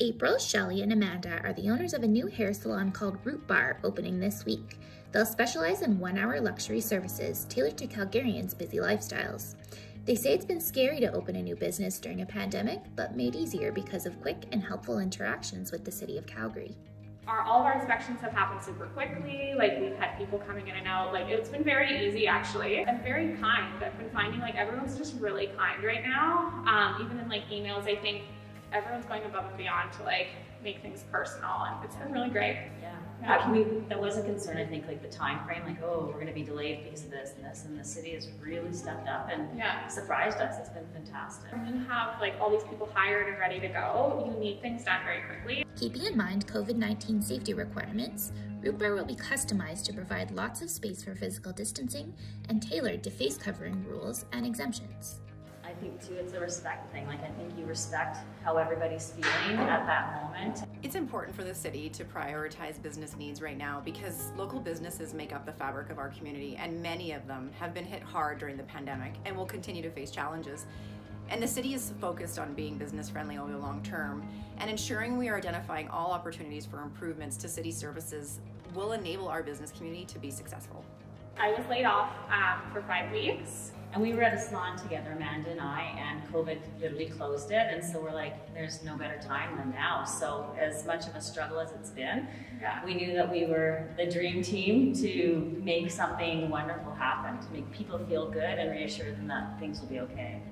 April, Shelly, and Amanda are the owners of a new hair salon called Root Bar opening this week. They'll specialize in one-hour luxury services tailored to Calgarians' busy lifestyles. They say it's been scary to open a new business during a pandemic, but made easier because of quick and helpful interactions with the City of Calgary. All of our inspections have happened super quickly. Like, we've had people coming in and out. Like, it's been very easy, actually, and very kind. I've been finding, like, everyone's just really kind right now. Even in, like, emails, I think everyone's going above and beyond to, like, make things personal, and it's been really great. Yeah. That was a concern, I think, like the time frame, like, oh, we're going to be delayed because of this and this, and the city has really stepped up and surprised us. It's been fantastic. When you have, like, all these people hired and ready to go, you need things done very quickly. Keeping in mind COVID-19 safety requirements, Root Bar will be customized to provide lots of space for physical distancing and tailored to face covering rules and exemptions. I think too, it's a respect thing. Like, I think you respect how everybody's feeling at that moment. It's important for the city to prioritize business needs right now because local businesses make up the fabric of our community, and many of them have been hit hard during the pandemic and will continue to face challenges. And the city is focused on being business friendly over the long term, and ensuring we are identifying all opportunities for improvements to city services will enable our business community to be successful. I was laid off for 5 weeks. And we were at a salon together, Amanda and I, and COVID literally closed it. And so we're like, there's no better time than now. So as much of a struggle as it's been, we knew that we were the dream team to make something wonderful happen, to make people feel good and reassure them that things will be okay.